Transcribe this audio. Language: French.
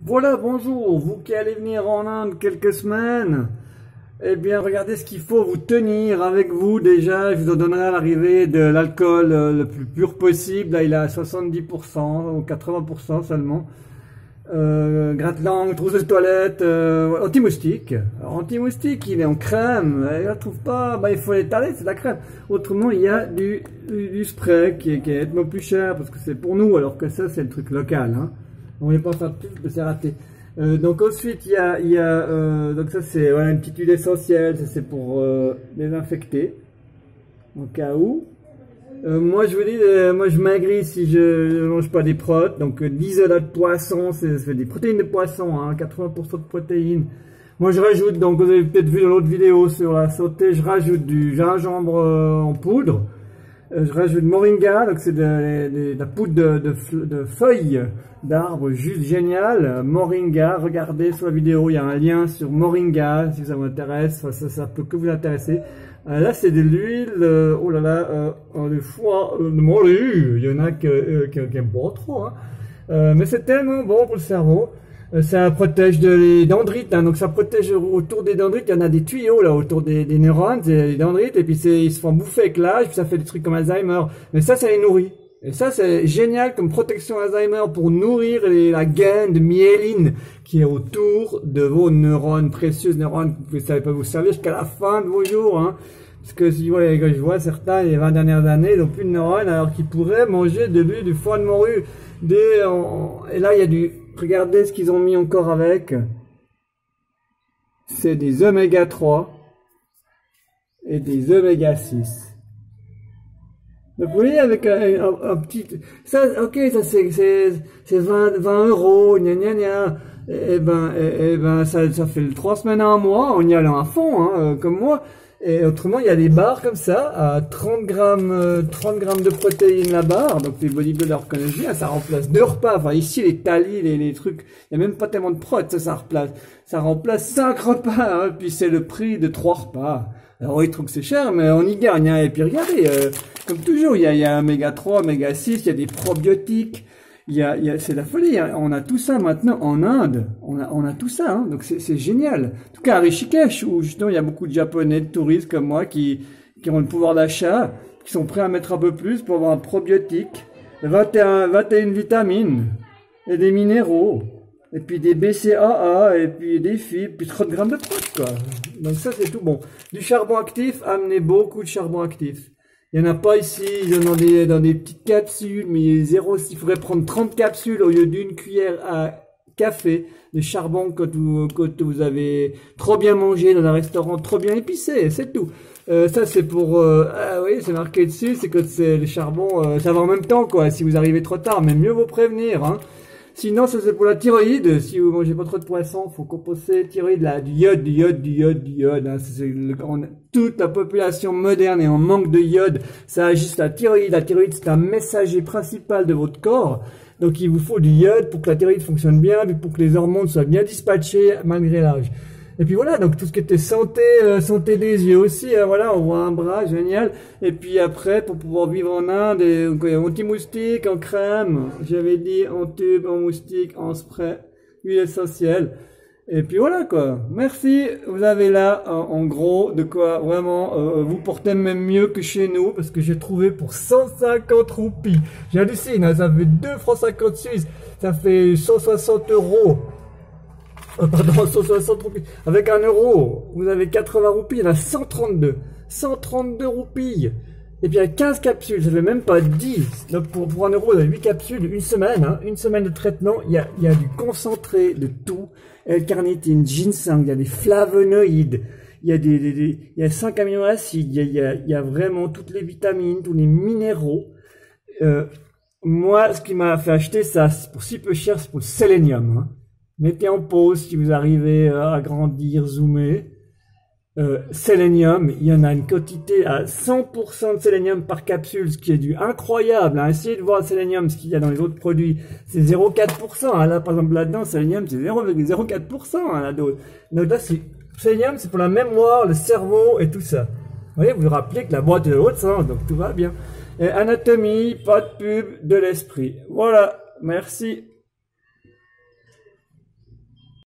Voilà, bonjour, vous qui allez venir en Inde quelques semaines, eh bien regardez ce qu'il faut vous tenir avec vous déjà. Je vous en donnerai à l'arrivée de l'alcool le plus pur possible. Là il est à 70% ou 80% seulement. Gratte-langue, trousse de toilette, anti-moustique. Alors anti-moustique, il est en crème, et on ne trouve pas, bah, il faut l'étaler, c'est de la crème. Autrement il y a du spray qui est nettement plus cher parce que c'est pour nous alors que ça c'est le truc local, hein. On n'est pas faire plus, c'est raté. Donc ensuite, donc ça c'est voilà, une petite huile essentielle, c'est pour désinfecter, au cas où. Moi je vous dis, moi je maigris si je ne mange pas des protes, donc l'isolat de poisson, c'est des protéines de poisson, hein, 80% de protéines. Moi je rajoute, donc vous avez peut-être vu dans l'autre vidéo sur la santé, je rajoute du gingembre en poudre, je rajoute Moringa, donc c'est de la poudre de feuilles d'arbres, juste génial. Moringa, regardez sur la vidéo, il y a un lien sur Moringa si ça vous intéresse, ça peut que vous intéresser. Là c'est de l'huile, oh là là, le foie, il y en a qui aiment pas trop, hein. Mais c'est tellement bon pour le cerveau. Ça protège les dendrites, hein, donc ça protège autour des dendrites, il y en a des tuyaux là autour des neurones, des dendrites, et puis ils se font bouffer avec l'âge, puis ça fait des trucs comme Alzheimer, mais ça les nourrit, et ça c'est génial comme protection Alzheimer pour nourrir la gaine de myéline qui est autour de vos neurones, précieuses neurones, vous ne savez pas vous servir jusqu'à la fin de vos jours, hein. Parce que si je vois certains, les 20 dernières années, ils n'ont plus de neurones, alors qu'ils pourraient manger de l'huile, du foie de morue, et là il y a du... Regardez ce qu'ils ont mis encore avec, c'est des oméga 3 et des oméga 6. Donc vous voyez avec un petit... Ça, ok, ça c'est 20 euros, gna gna gna. Et ben ça fait 3 semaines à un mois, on y allant à fond, hein, comme moi. Et autrement, il y a des barres comme ça, à 30 grammes de protéines la barre, donc les bodybuilders connaissent bien, ça remplace 2 repas, enfin ici les talis, les trucs, il n'y a même pas tellement de protes, ça remplace 5 repas, hein, puis c'est le prix de 3 repas. Alors oui, ils trouvent que c'est cher, mais on y gagne, hein, et puis regardez, comme toujours, il y a oméga 3, oméga 6, il y a des probiotiques, c'est la folie, hein. On a tout ça maintenant en Inde, on a tout ça, hein. Donc c'est génial. En tout cas à Rishikesh, où justement il y a beaucoup de Japonais, de touristes comme moi qui ont le pouvoir d'achat, qui sont prêts à mettre un peu plus pour avoir un probiotique, 21 vitamines, et des minéraux, et puis des BCAA, et puis des fibres, puis 30 grammes de protéines, quoi. Donc ça c'est tout bon. Du charbon actif, amenez beaucoup de charbon actif. Il n'y en a pas ici, il y en a dans des petites capsules, mais il faudrait prendre 30 capsules au lieu d'une cuillère à café de charbon quand vous avez trop bien mangé dans un restaurant, trop bien épicé, c'est tout. Ça c'est pour... ah oui, c'est marqué dessus, c'est que c'est le charbon, ça va en même temps quoi, si vous arrivez trop tard, mais mieux vaut prévenir, hein. Sinon ça c'est pour la thyroïde, si vous mangez pas trop de poisson, faut compenser thyroïde, là, du iode, hein, toute la population moderne est en manque de iode, ça agit sur la thyroïde c'est un messager principal de votre corps, donc il vous faut du iode pour que la thyroïde fonctionne bien, puis pour que les hormones soient bien dispatchées malgré l'âge. Et puis voilà, donc tout ce qui était santé, santé des yeux aussi, hein, voilà, on voit un bras, génial. Et puis après, pour pouvoir vivre en Inde, anti-moustique, en crème, j'avais dit en tube, en moustique, en spray, huile essentielle. Et puis voilà quoi, merci, vous avez là en gros de quoi vraiment vous porter même mieux que chez nous parce que j'ai trouvé pour 150 roupies, j'hallucine, hein, ça fait 2,50 francs suisses, ça fait 160 euros. Pardon, 160 roupies. Avec 1 euro, vous avez 80 roupies, il y en a 132. 132 roupies. Et puis il y a 15 capsules, ça fait même pas 10. Donc pour 1 euro, vous avez 8 capsules, une semaine. Hein, une semaine de traitement, il y a du concentré de tout. L-carnitine, ginseng, il y a des flavonoïdes. Il y a 5 aminoacides, il y a vraiment toutes les vitamines, tous les minéraux. Moi, ce qui m'a fait acheter ça, pour si peu cher, c'est pour le sélénium. Hein. Mettez en pause si vous arrivez à agrandir, zoomer. Sélénium, il y en a une quantité à 100% de sélénium par capsule, ce qui est du incroyable. Hein. Essayez de voir le sélénium, ce qu'il y a dans les autres produits, c'est 0,4%. Hein. Là, par exemple, là-dedans, sélénium, c'est 0,04%. Hein, la dose. Donc là, sélénium, c'est pour la mémoire, le cerveau et tout ça. Vous voyez, vous vous rappelez que la boîte est de l'autre sens, donc tout va bien. Et anatomie, pas de pub, de l'esprit. Voilà, merci.